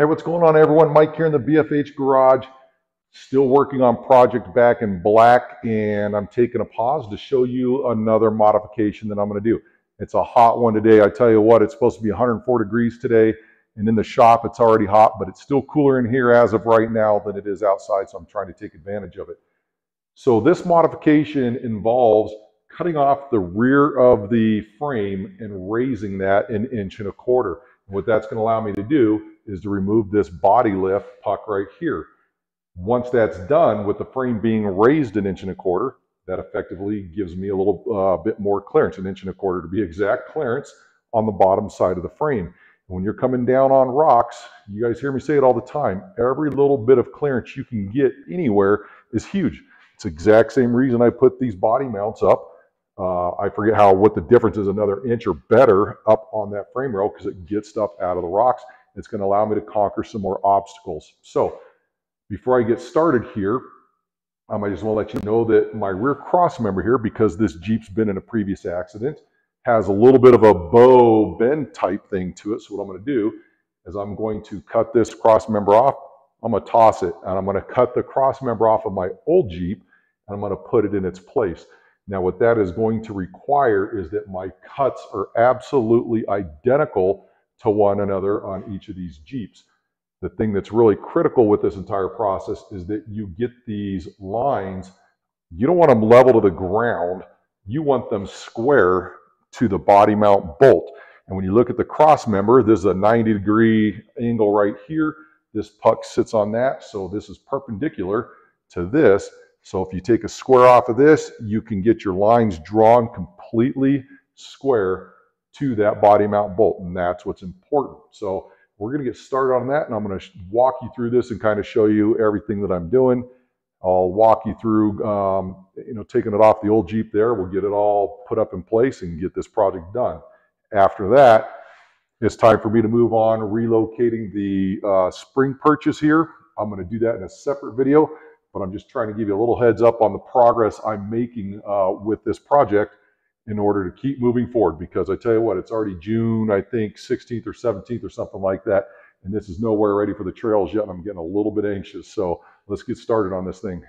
Hey, what's going on, everyone? Mike here in the BFH garage, still working on Project Back in Black, and I'm taking a pause to show you another modification that I'm going to do. It's a hot one today. I tell you what, it's supposed to be 104 degrees today, and in the shop it's already hot, but it's still cooler in here as of right now than it is outside, so I'm trying to take advantage of it. So this modification involves cutting off the rear of the frame and raising that an inch and a quarter. What that's going to allow me to do is to remove this body lift puck right here. Once that's done, with the frame being raised an inch and a quarter, that effectively gives me a little bit more clearance, an inch and a quarter to be exact clearance on the bottom side of the frame. When you're coming down on rocks, you guys hear me say it all the time, every little bit of clearance you can get anywhere is huge. It's the exact same reason I put these body mounts up. I forget what the difference is, another inch or better up on that frame rail, because it gets stuff out of the rocks. It's going to allow me to conquer some more obstacles. So before I get started here, I just want to let you know that my rear cross member here, because this Jeep's been in a previous accident, has a little bit of a bow bend type thing to it. So what I'm going to do is I'm going to cut this cross member off. I'm going to toss it, and I'm going to cut the cross member off of my old Jeep, and I'm going to put it in its place. Now, what that is going to require is that my cuts are absolutely identical to one another on each of these Jeeps. The thing that's really critical with this entire process is that you get these lines. You don't want them level to the ground. You want them square to the body mount bolt. And when you look at the cross member, there's a 90-degree angle right here. This puck sits on that, so this is perpendicular to this. So if you take a square off of this, you can get your lines drawn completely square to that body mount bolt, and that's what's important. So we're going to get started on that, and I'm going to walk you through this and kind of show you everything that I'm doing. I'll walk you through, taking it off the old Jeep there. We'll get it all put up in place and get this project done. After that, it's time for me to move on relocating the spring perches here. I'm going to do that in a separate video, but I'm just trying to give you a little heads up on the progress I'm making with this project in order to keep moving forward, because I tell you what, it's already June, I think 16th or 17th or something like that, and this is nowhere ready for the trails yet, and I'm getting a little bit anxious. So let's get started on this thing.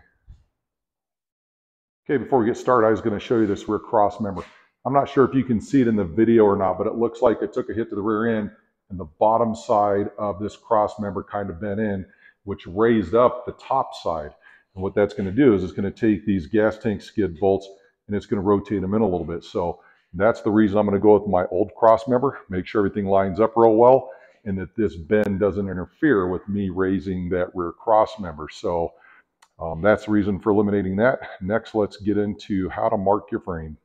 Okay, before we get started, I was going to show you this rear cross member. I'm not sure if you can see it in the video or not, but it looks like it took a hit to the rear end, and the bottom side of this cross member kind of bent in, which raised up the top side. And what that's going to do is it's going to take these gas tank skid bolts and it's going to rotate them in a little bit. So that's the reason I'm going to go with my old cross member, make sure everything lines up real well, and that this bend doesn't interfere with me raising that rear cross member. So that's the reason for eliminating that. Next, let's get into how to mark your frame.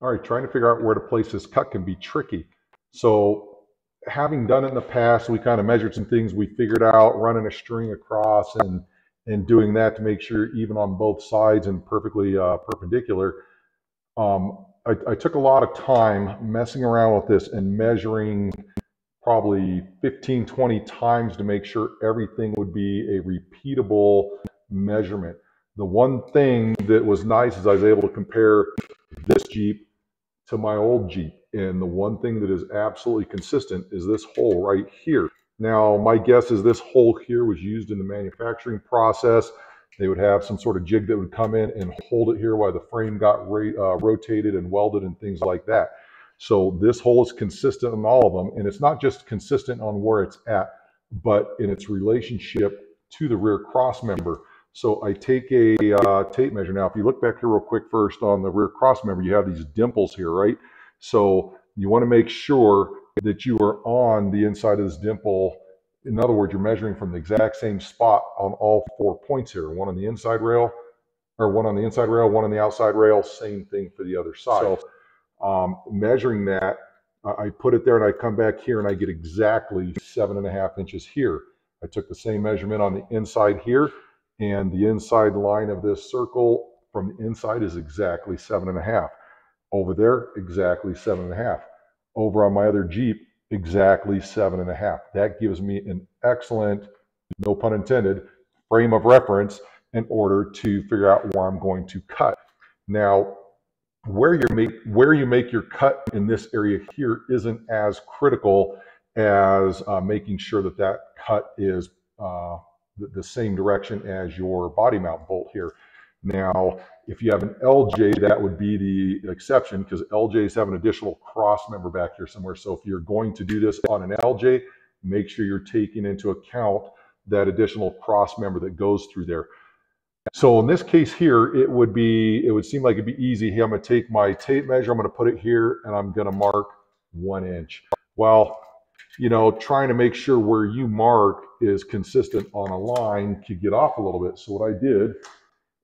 All right, trying to figure out where to place this cut can be tricky. So having done it in the past, we kind of measured some things, we figured out running a string across and doing that to make sure even on both sides and perfectly perpendicular. I took a lot of time messing around with this and measuring probably 15-20 times to make sure everything would be a repeatable measurement. The one thing that was nice is I was able to compare this Jeep to my old Jeep, and the one thing that is absolutely consistent is this hole right here. Now, my guess is this hole here was used in the manufacturing process. They would have some sort of jig that would come in and hold it here while the frame got rotated and welded and things like that. So this hole is consistent on all of them, and it's not just consistent on where it's at, but in its relationship to the rear cross member. So I take a tape measure. Now, if you look back here real quick first on the rear cross member, you have these dimples here, right? So you want to make sure that you are on the inside of this dimple. In other words, you're measuring from the exact same spot on all 4 points here. One on the inside rail, or one on the inside rail, one on the outside rail, same thing for the other side. So measuring that, I put it there and I come back here and I get exactly 7.5 inches here. I took the same measurement on the inside here, and the inside line of this circle from the inside is exactly 7.5. Over there, exactly 7.5. Over on my other Jeep, exactly 7.5. That gives me an excellent, no pun intended, frame of reference in order to figure out where I'm going to cut. Now, where you make your cut in this area here isn't as critical as making sure that that cut is the same direction as your body mount bolt here. Now, if you have an LJ, that would be the exception because LJs have an additional cross member back here somewhere. So if you're going to do this on an LJ, make sure you're taking into account that additional cross member that goes through there. So in this case here, it would seem like it'd be easy. Here, I'm going to take my tape measure, I'm going to put it here, and I'm going to mark 1 inch. Well, you know, trying to make sure where you mark is consistent on a line could get off a little bit. So what I did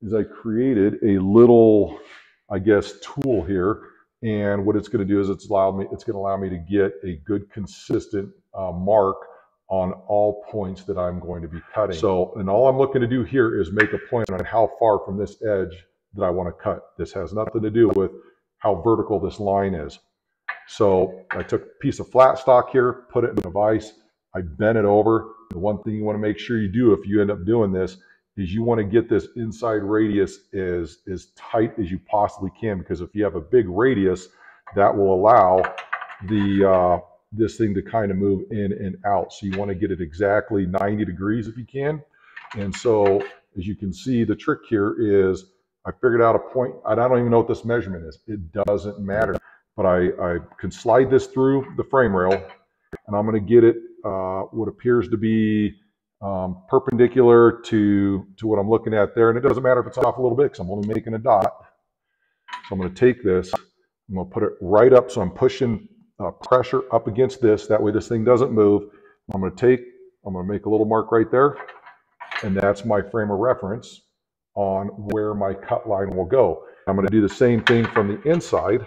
is I created a little, I guess, tool here. And what it's going to do is it's going to allow me to get a good consistent mark on all points that I'm going to be cutting. So, and all I'm looking to do here is make a plan on how far from this edge that I want to cut. This has nothing to do with how vertical this line is. So I took a piece of flat stock here, put it in a vise, I bent it over. The one thing you want to make sure you do if you end up doing this is you want to get this inside radius as tight as you possibly can, because if you have a big radius, that will allow the this thing to kind of move in and out. So you want to get it exactly 90 degrees if you can. And so as you can see, the trick here is I figured out a point. I don't even know what this measurement is. It doesn't matter. But I can slide this through the frame rail, and I'm going to get it what appears to be perpendicular to what I'm looking at there. And it doesn't matter if it's off a little bit because I'm only making a dot. So I'm going to take this, I'm going to put it right up. So I'm pushing pressure up against this. That way this thing doesn't move. I'm going to make a little mark right there. And that's my frame of reference on where my cut line will go. I'm going to do the same thing from the inside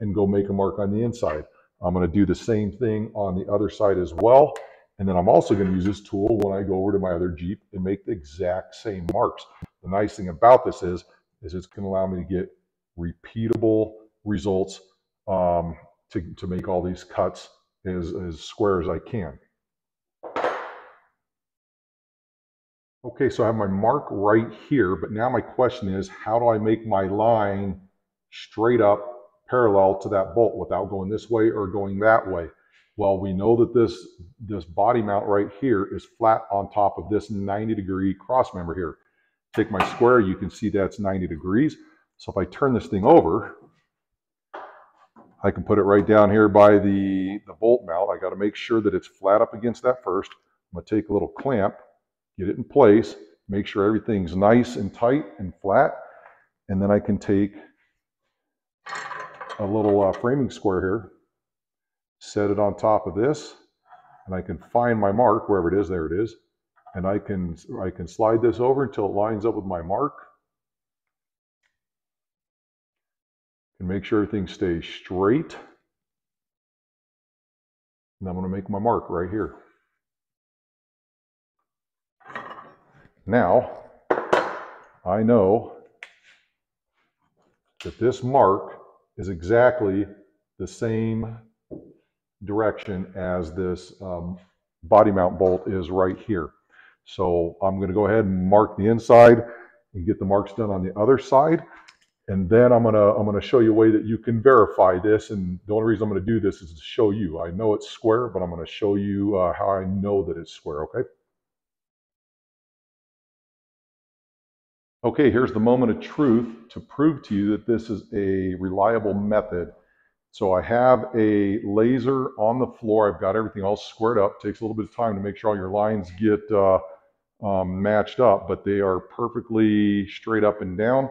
and go make a mark on the inside. I'm going to do the same thing on the other side as well. And then I'm also going to use this tool when I go over to my other Jeep and make the exact same marks. The nice thing about this is it's going to allow me to get repeatable results to make all these cuts as square as I can. Okay, so I have my mark right here, but now my question is, how do I make my line straight up parallel to that bolt without going this way or going that way? Well, we know that this body mount right here is flat on top of this 90 degree cross member here. Take my square, you can see that's 90 degrees. So if I turn this thing over, I can put it right down here by the bolt mount. I got to make sure that it's flat up against that first. I'm going to take a little clamp, get it in place, make sure everything's nice and tight and flat, and then I can take a little framing square here, set it on top of this, and I can find my mark wherever it is. There it is. And I can slide this over until it lines up with my mark and make sure everything stays straight. And I'm going to make my mark right here. Now I know that this mark is exactly the same direction as this body mount bolt is right here. So I'm going to go ahead and mark the inside and get the marks done on the other side. And then I'm going to show you a way that you can verify this. And the only reason I'm going to do this is to show you. I know it's square, but I'm going to show you how I know that it's square, okay? Okay, here's the moment of truth to prove to you that this is a reliable method. So I have a laser on the floor. I've got everything all squared up. Takes a little bit of time to make sure all your lines get matched up, but they are perfectly straight up and down.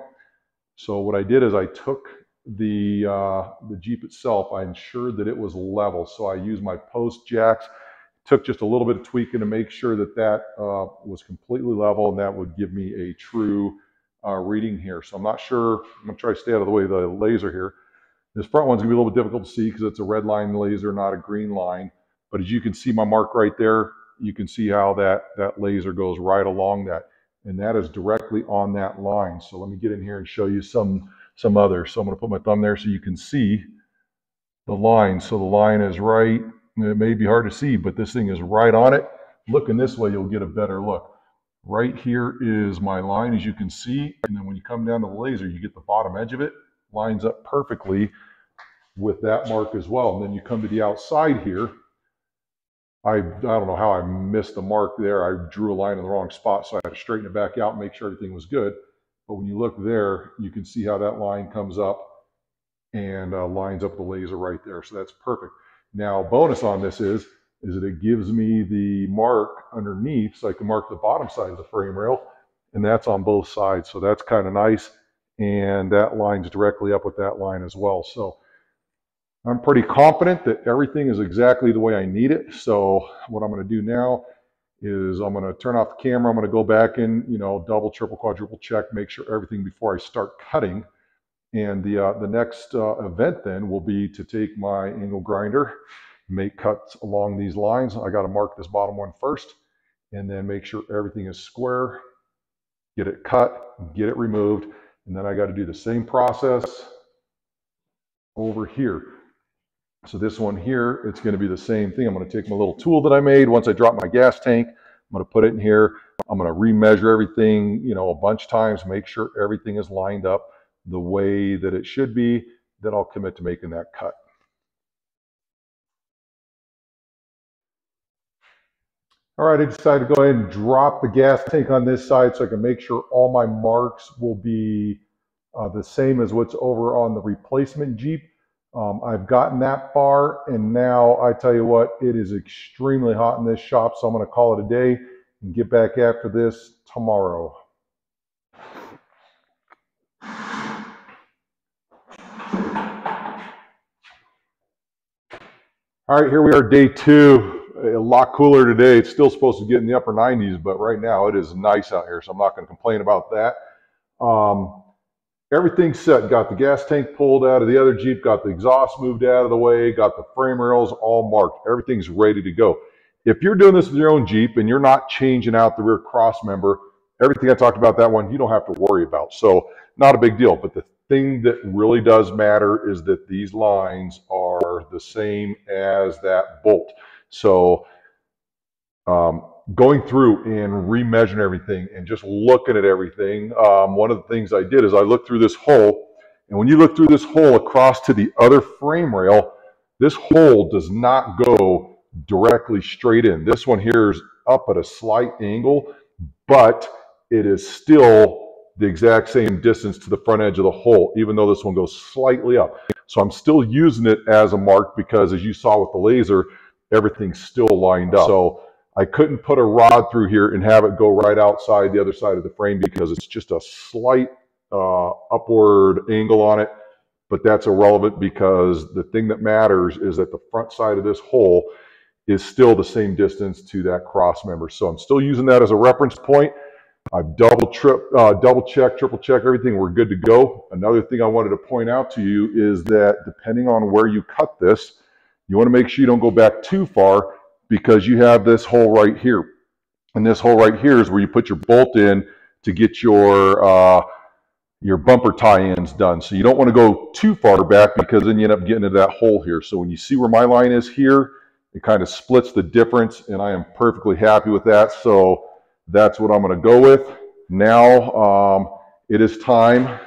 So what I did is I took the Jeep itself. I ensured that it was level. So I used my post jacks. Took just a little bit of tweaking to make sure that was completely level, and that would give me a true reading here. So I'm not sure. I'm going to try to stay out of the way of the laser here. This front one's going to be a little bit difficult to see because it's a red line laser, not a green line. But as you can see my mark right there, you can see how that laser goes right along that. And that is directly on that line. So let me get in here and show you some others. So I'm going to put my thumb there so you can see the line. So the line is right. It may be hard to see, but this thing is right on it. Looking this way, you'll get a better look. Right here is my line, as you can see. And then when you come down to the laser, you get the bottom edge of it. Lines up perfectly with that mark as well. And then you come to the outside here, I don't know how I missed the mark there. I drew a line in the wrong spot, so I had to straighten it back out and make sure everything was good. But when you look there, you can see how that line comes up and lines up the laser right there. So that's perfect. Now, bonus on this is that it gives me the mark underneath, so I can mark the bottom side of the frame rail, and that's on both sides. So that's kind of nice. And that lines directly up with that line as well. So I'm pretty confident that everything is exactly the way I need it. So what I'm going to do now is I'm going to turn off the camera. I'm going to go back and, you know, double, triple, quadruple check, make sure everything before I start cutting. And the next event then will be to take my angle grinder, make cuts along these lines. I got to mark this bottom one first and then make sure everything is square, get it cut, get it removed. And then I got to do the same process over here. So this one here, it's going to be the same thing. I'm going to take my little tool that I made. Once I drop my gas tank, I'm going to put it in here. I'm going to remeasure everything, you know, a bunch of times, make sure everything is lined up the way that it should be. Then I'll commit to making that cut. All right, I decided to go ahead and drop the gas tank on this side so I can make sure all my marks will be the same as what's over on the replacement Jeep. I've gotten that far, and now I tell you what, it is extremely hot in this shop, so I'm going to call it a day and get back after this tomorrow. All right, here we are, day two. A lot cooler today. It's still supposed to get in the upper 90s, but right now it is nice out here, so I'm not going to complain about that. Everything's set. Got the gas tank pulled out of the other Jeep, got the exhaust moved out of the way, got the frame rails all marked. Everything's ready to go. If you're doing this with your own Jeep and you're not changing out the rear cross member, everything I talked about that one, you don't have to worry about. So not a big deal, but the thing that really does matter is that these lines are the same as that bolt. So going through and remeasuring everything and just looking at everything, one of the things I did is I looked through this hole, and when you look through this hole across to the other frame rail, this hole does not go directly straight in. This one here is up at a slight angle, but it is still the exact same distance to the front edge of the hole, even though this one goes slightly up. So I'm still using it as a mark because, as you saw with the laser, everything's still lined up. So I couldn't put a rod through here and have it go right outside the other side of the frame because it's just a slight upward angle on it, but that's irrelevant because the thing that matters is that the front side of this hole is still the same distance to that cross member. So I'm still using that as a reference point. I've double checked, triple checked everything. We're good to go. Another thing I wanted to point out to you is that depending on where you cut this, you want to make sure you don't go back too far because you have this hole right here. And this hole right here is where you put your bolt in to get your bumper tie-ins done. So you don't want to go too far back because then you end up getting into that hole here. So when you see where my line is here, it kind of splits the difference, and I am perfectly happy with that. So that's what I'm going to go with. Now it is time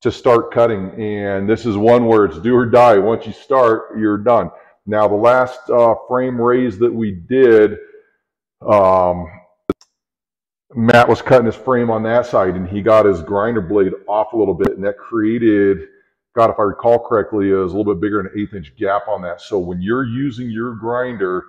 to start cutting, and this is one where it's do or die. Once you start, you're done. Now the last frame raise that we did, Matt was cutting his frame on that side, and he got his grinder blade off a little bit, and that created, God, if I recall correctly, it was a little bit bigger than an 1/8 inch gap on that. So when you're using your grinder,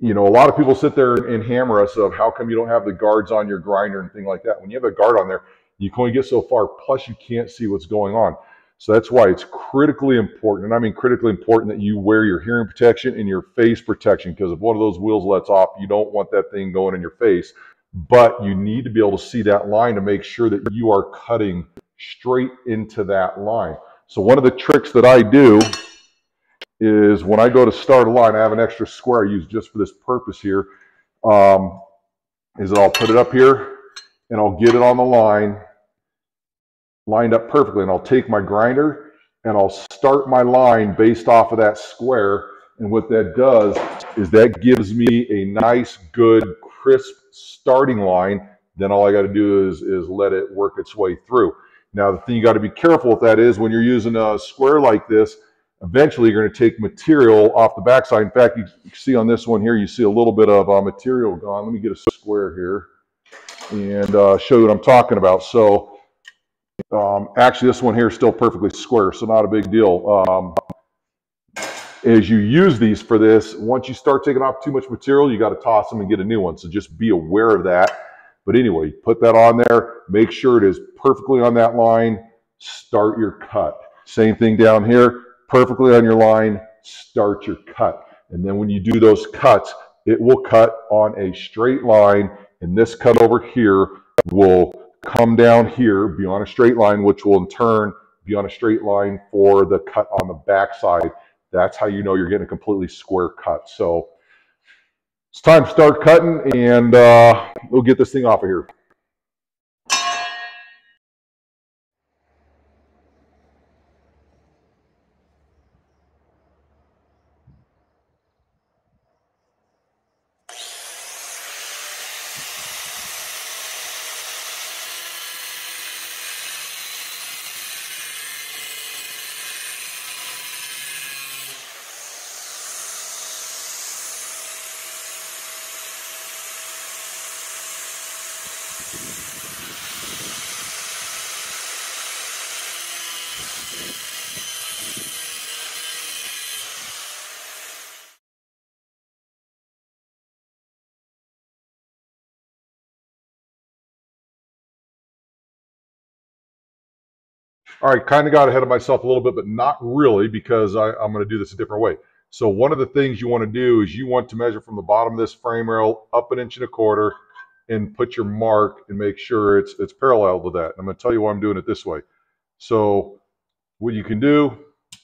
you know, a lot of people sit there and hammer us of how come you don't have the guards on your grinder and things like that. When you have a guard on there, you can only get so far, plus you can't see what's going on. So that's why it's critically important, and I mean critically important, that you wear your hearing protection and your face protection, because if one of those wheels lets off, you don't want that thing going in your face. But you need to be able to see that line to make sure that you are cutting straight into that line. So one of the tricks that I do is when I go to start a line, I have an extra square I use just for this purpose here, is that I'll put it up here, and I'll get it on the line, lined up perfectly. And I'll take my grinder and I'll start my line based off of that square. And what that does is that gives me a nice, good, crisp starting line. Then all I got to do is let it work its way through. Now, the thing you got to be careful with that is when you're using a square like this, eventually you're going to take material off the backside. In fact, you see on this one here, you see a little bit of material gone. Let me get a square here and show you what I'm talking about. So actually this one here is still perfectly square, so not a big deal. As you use these for this, once you start taking off too much material, you got to toss them and get a new one. So just be aware of that. But anyway, put that on there. Make sure it is perfectly on that line. Start your cut. Same thing down here. Perfectly on your line. Start your cut. And then when you do those cuts, it will cut on a straight line. And this cut over here will come down here, be on a straight line, which will in turn be on a straight line for the cut on the backside. That's how you know you're getting a completely square cut. So it's time to start cutting, and we'll get this thing off of here. All right, kind of got ahead of myself a little bit, but not really, because I'm going to do this a different way. So one of the things you want to do is you want to measure from the bottom of this frame rail up 1.25 inches and put your mark and make sure it's parallel to that. And I'm going to tell you why I'm doing it this way. So what you can do,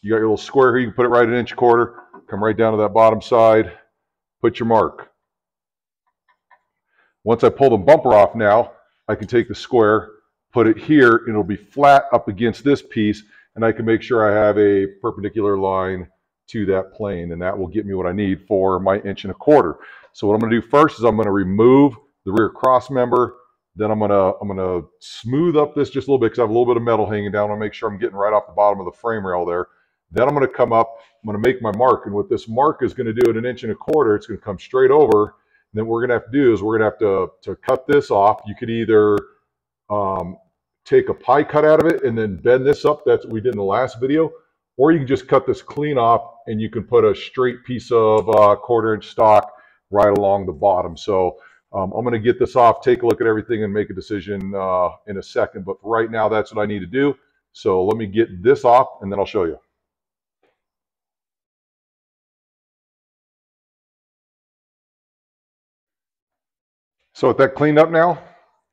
you got your little square here, you can put it right 1.25 inches, come right down to that bottom side, put your mark. Once I pull the bumper off now, I can take the square, put it here, and it'll be flat up against this piece, and I can make sure I have a perpendicular line to that plane, and that will get me what I need for my 1.25 inches. So what I'm going to do first is I'm going to remove the rear cross member, then I'm going to smooth up this just a little bit because I have a little bit of metal hanging down. I want to make sure I'm getting right off the bottom of the frame rail there. Then I'm going to come up, I'm going to make my mark, and what this mark is going to do at 1.25 inches, it's going to come straight over, and then what we're going to have to do is we're going to have to cut this off. You could either take a pie cut out of it and then bend this up, that's what we did in the last video, or you can just cut this clean off and you can put a straight piece of 1/4 inch stock right along the bottom. So I'm going to get this off, take a look at everything, and make a decision in a second, but for right now that's what I need to do. So let me get this off and then I'll show you. So with that cleaned up now,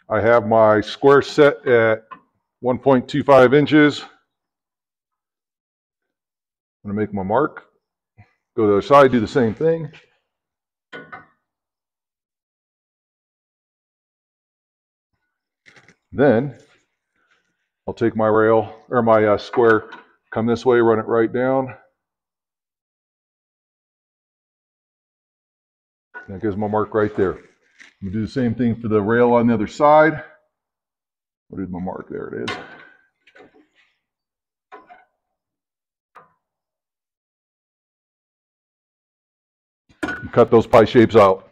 I have my square set at 1.25 inches. I'm going to make my mark. Go to the other side, do the same thing. Then I'll take my rail or my square, come this way, run it right down. That gives my mark right there. I'm going to do the same thing for the rail on the other side. What is my mark? There it is. And cut those pie shapes out.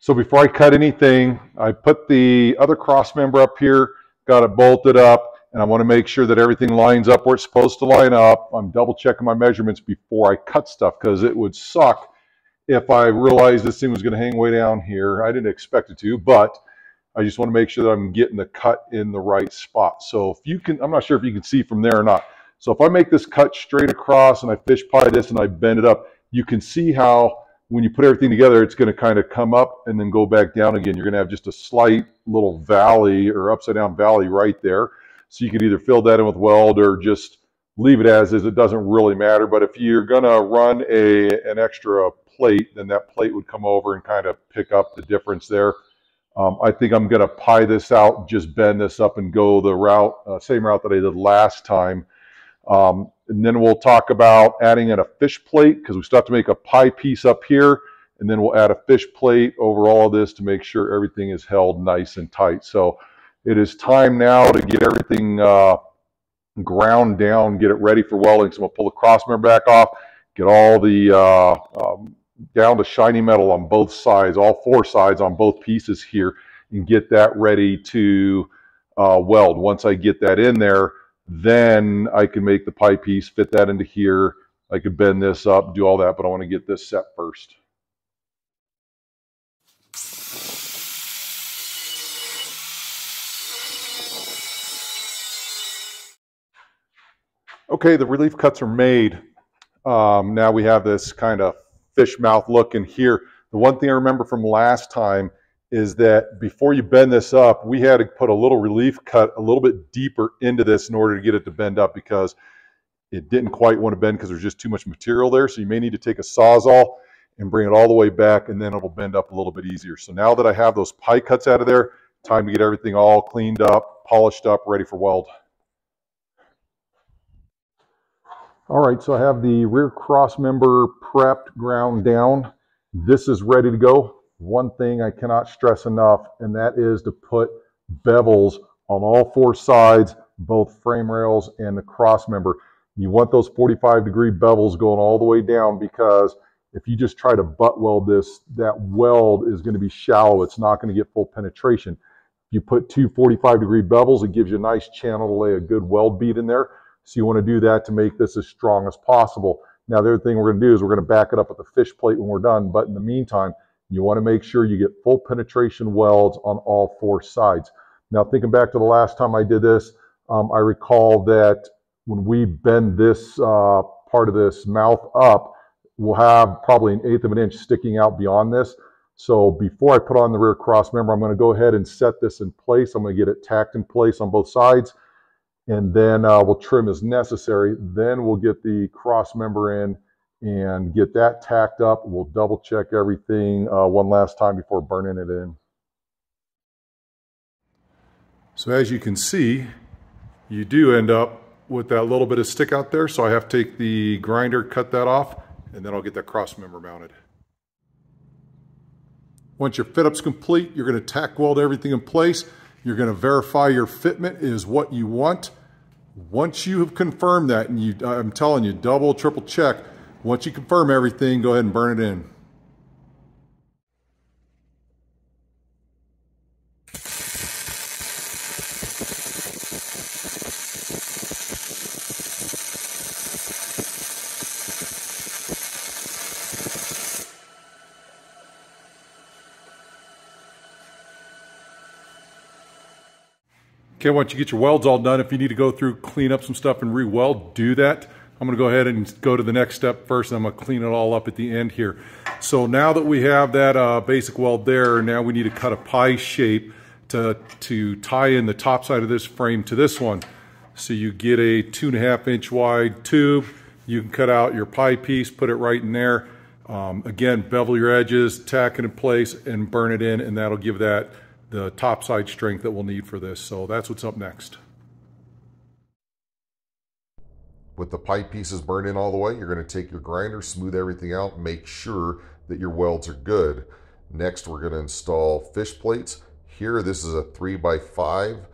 So before I cut anything, I put the other cross member up here, got it bolted up. And I want to make sure that everything lines up where it's supposed to line up. I'm double checking my measurements before I cut stuff, because it would suck if I realized this thing was going to hang way down here. I didn't expect it to, but I just want to make sure that I'm getting the cut in the right spot. So if you can, I'm not sure if you can see from there or not. So if I make this cut straight across and I fish pie this and I bend it up, you can see how when you put everything together, it's going to kind of come up and then go back down again. You're going to have just a slight little valley or upside down valley right there. So you could either fill that in with weld or just leave it as is. It doesn't really matter. But if you're going to run an extra plate, then that plate would come over and kind of pick up the difference there. I think I'm going to pie this out, just bend this up and go the route, same route that I did last time. And then we'll talk about adding in a fish plate, because we still have to make a pie piece up here. And then we'll add a fish plate over all of this to make sure everything is held nice and tight. So It is time now to get everything ground down, get it ready for welding. So I'm going to pull the crossmember back off, get all the down to shiny metal on both sides, all four sides on both pieces here, and get that ready to weld. Once I get that in there, then I can make the pie piece, fit that into here. I could bend this up, do all that, but I want to get this set first. Okay, the relief cuts are made. Now we have this kind of fish mouth look in here. The one thing I remember from last time is that before you bend this up, we had to put a little relief cut a little bit deeper into this in order to get it to bend up, because it didn't quite want to bend because there's just too much material there. So you may need to take a Sawzall and bring it all the way back, and then it'll bend up a little bit easier. So now that I have those pie cuts out of there, time to get everything all cleaned up, polished up, ready for weld. All right, so I have the rear cross member prepped, ground down. This is ready to go. One thing I cannot stress enough, and that is to put bevels on all four sides, both frame rails and the cross member. You want those 45-degree bevels going all the way down, because if you just try to butt weld this, that weld is going to be shallow. It's not going to get full penetration. If you put two 45-degree bevels, it gives you a nice channel to lay a good weld bead in there. So you want to do that to make this as strong as possible. Now, the other thing we're going to do is we're going to back it up with a fish plate when we're done, but in the meantime, you want to make sure you get full penetration welds on all four sides. Now, thinking back to the last time I did this, I recall that when we bend this part of this mouth up, we'll have probably 1/8 of an inch sticking out beyond this. So before I put on the rear cross member, I'm going to go ahead and set this in place. I'm going to get it tacked in place on both sides, and then we'll trim as necessary. Then we'll get the cross member in and get that tacked up. We'll double check everything one last time before burning it in. So as you can see, you do end up with that little bit of stick out there. So I have to take the grinder, cut that off, and then I'll get that cross member mounted. Once your fit up's complete, you're gonna tack weld everything in place. You're gonna verify your fitment is what you want. Once you have confirmed that, and I'm telling you, double, triple check. Once you confirm everything, go ahead and burn it in. Okay, once you get your welds all done, if you need to go through, clean up some stuff and re-weld, do that. I'm going to go ahead and go to the next step first, and I'm going to clean it all up at the end here. So now that we have that basic weld there, now we need to cut a pie shape to tie in the top side of this frame to this one. So you get a 2.5 inch wide tube. You can cut out your pie piece, put it right in there. Again, bevel your edges, tack it in place, and burn it in, and that'll give that the top side strength that we'll need for this. So that's what's up next. With the pie pieces burned in all the way, you're going to take your grinder, smooth everything out, make sure that your welds are good. Next, we're going to install fish plates. Here, this is a 3x5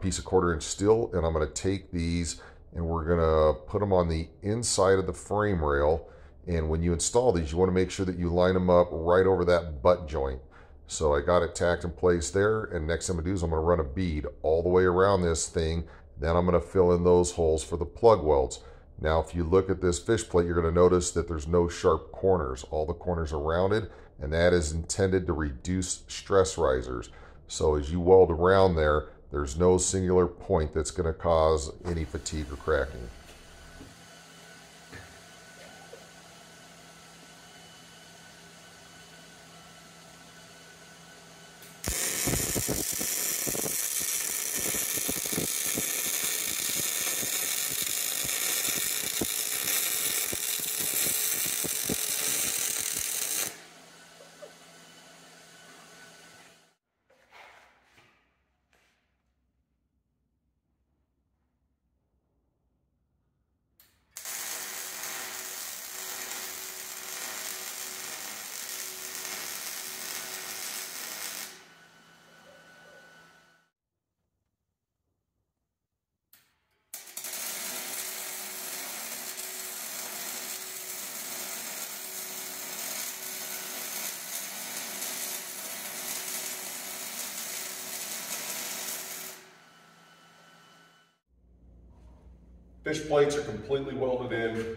piece of 1/4 inch steel, and I'm going to take these and we're going to put them on the inside of the frame rail. And when you install these, you want to make sure that you line them up right over that butt joint. So I got it tacked in place there, and next thing I'm going to do is I'm going to run a bead all the way around this thing. Then I'm going to fill in those holes for the plug welds. Now, if you look at this fish plate, you're going to notice that there's no sharp corners. All the corners are rounded, and that is intended to reduce stress risers. So as you weld around there, there's no singular point that's going to cause any fatigue or cracking. Fish plates are completely welded in,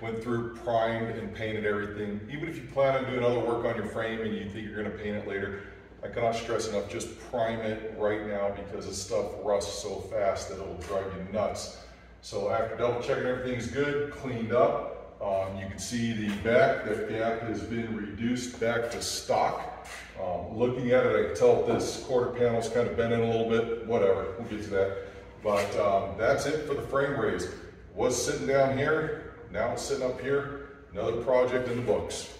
went through, primed and painted everything. Even if you plan on doing other work on your frame and you think you're gonna paint it later, I cannot stress enough, just prime it right now because this stuff rusts so fast that it'll drive you nuts. So after double checking everything's good, cleaned up, you can see the back, that gap has been reduced back to stock. Looking at it, I can tell this quarter panel's kind of bent in a little bit, whatever, we'll get to that. But that's it for the frame raise. Was sitting down here, now it's sitting up here, another project in the books.